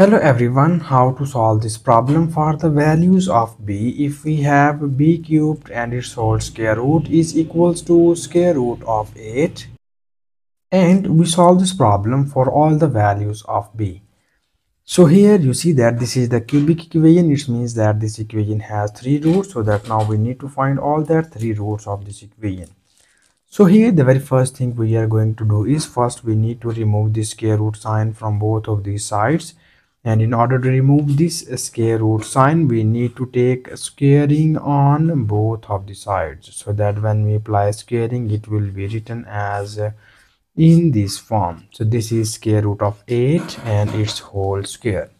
Hello everyone, how to solve this problem for the values of b if we have b cubed and its whole square root is equals to square root of 8, and we solve this problem for all the values of b. So here you see that this is the cubic equation, which means that this equation has three roots, so that now we need to find all the three roots of this equation. So here the very first thing we are going to do is first we need to remove the square root sign from both of these sides. And in order to remove this square root sign, we need to take squaring on both of the sides, so that when we apply squaring, it will be written as in this form. So this is square root of 8 and its whole square.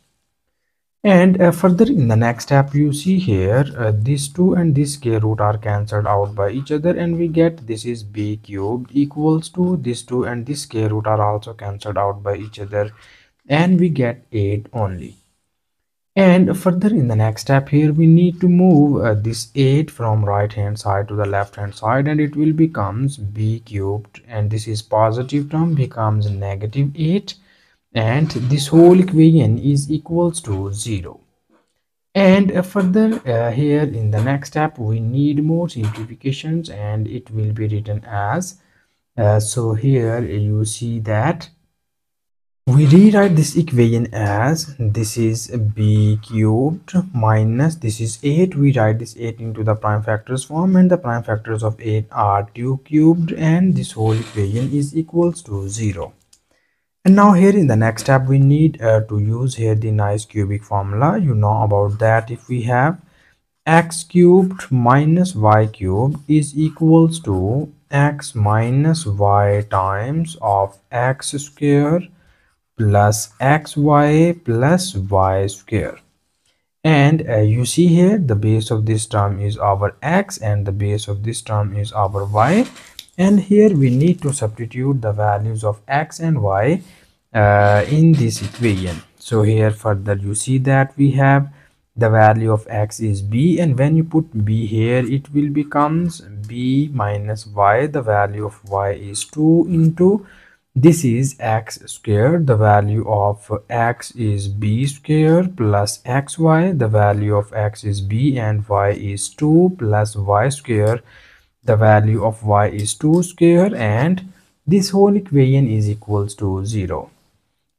And further in the next step, you see here these two and this square root are cancelled out by each other, and we get this is b cubed equals to this two and this square root are also cancelled out by each other, and we get 8 only. And further in the next step, here we need to move this 8 from right hand side to the left hand side, and it will becomes b cubed, and this is positive term becomes negative 8, and this whole equation is equals to 0. And further here in the next step, we need more simplifications, and it will be written as so here you see that we rewrite this equation as this is b cubed minus this is 8. We write this 8 into the prime factors form, and the prime factors of 8 are 2 cubed, and this whole equation is equals to 0. And now here in the next step, we need to use here the nice cubic formula. You know about that. If we have x cubed minus y cubed is equals to x minus y times of x square plus xy plus y square. And you see here the base of this term is our x, and the base of this term is our y, and here we need to substitute the values of x and y in this equation. So here further you see that we have the value of x is b, and when you put b here, it will becomes b minus y. The value of y is 2 into this is x squared. The value of x is b squared plus xy. The value of x is b and y is 2 plus y squared. The value of y is 2 squared, and this whole equation is equals to 0.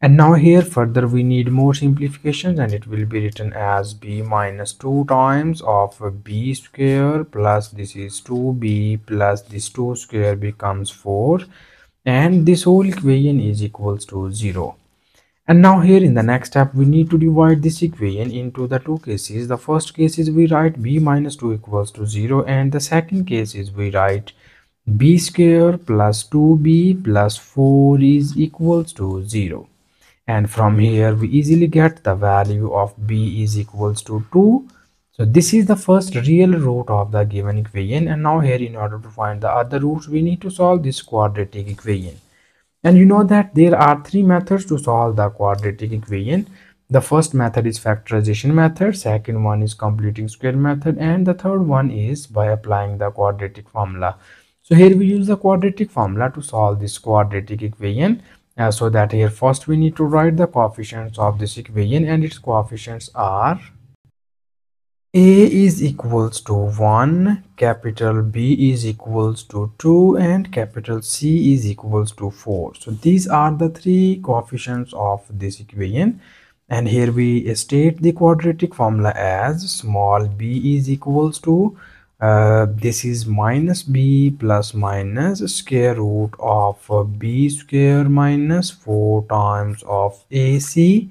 And now here further we need more simplifications, and it will be written as b minus 2 times of b squared plus this is 2b plus this 2 square becomes 4. And this whole equation is equals to 0. And now here in the next step, we need to divide this equation into the two cases. The first case is we write b minus 2 equals to 0, and the second case is we write b square plus 2b plus 4 is equals to 0. And from here we easily get the value of b is equals to 2. So this is the first real root of the given equation, and now here in order to find the other roots, we need to solve this quadratic equation. And you know that there are three methods to solve the quadratic equation. The first method is factorization method, second one is completing square method, and the third one is by applying the quadratic formula. So here we use the quadratic formula to solve this quadratic equation. So that here first we need to write the coefficients of this equation, and its coefficients are a is equals to 1, capital B is equals to 2, and capital C is equals to 4. So these are the three coefficients of this equation, and here we state the quadratic formula as small b is equals to this is minus b plus minus square root of b square minus 4 times of ac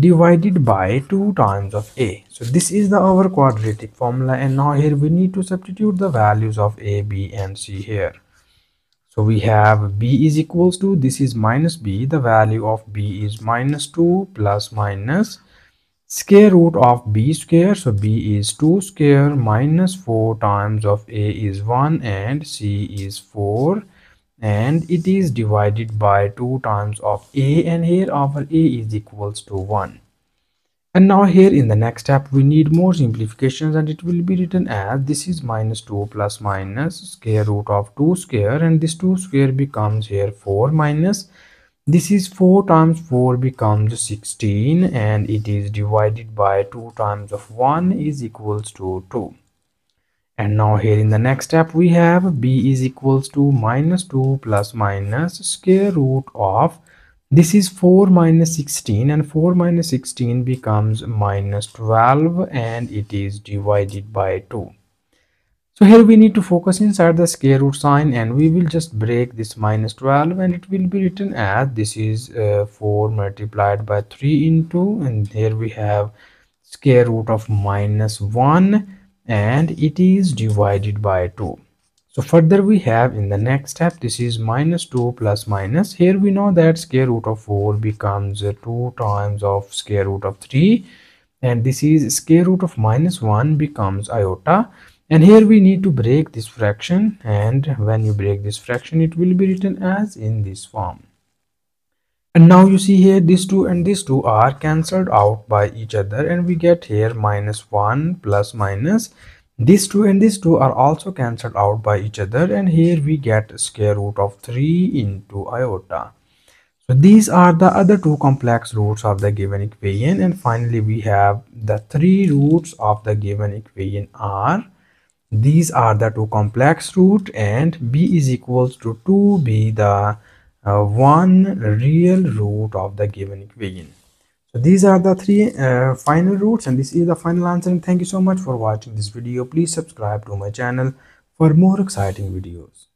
divided by 2 times of a. So this is the our quadratic formula, and now here we need to substitute the values of a, b and c here. So we have b is equals to this is minus b, the value of b is minus 2 plus minus square root of b square, so b is 2 square minus 4 times of a is 1 and c is 4, and it is divided by 2 times of a, and here our a is equals to 1. And now here in the next step we need more simplifications, and it will be written as this is minus 2 plus minus square root of 2 square, and this 2 square becomes here 4 minus This is 4 times 4 becomes 16, and it is divided by 2 times of 1 is equals to 2. And now here in the next step we have b is equals to minus 2 plus minus square root of, this is 4 minus 16, and 4 minus 16 becomes minus 12, and it is divided by 2. So here we need to focus inside the square root sign, and we will just break this minus 12, and it will be written as this is 4 multiplied by 3 into, and here we have square root of minus 1, and it is divided by 2. So further we have in the next step, this is minus 2 plus minus, here we know that square root of 4 becomes 2 times of square root of 3, and this is square root of minus 1 becomes iota. And here we need to break this fraction, and when you break this fraction it will be written as in this form. And now you see here these two and these two are cancelled out by each other, and we get here minus 1 plus minus, these two and these two are also cancelled out by each other, and here we get square root of 3 into iota. So these are the other two complex roots of the given equation, and finally we have the three roots of the given equation are, these are the two complex root, and b is equals to 2b, the one real root of the given equation. So these are the three final roots, and this is the final answer. And thank you so much for watching this video. Please subscribe to my channel for more exciting videos.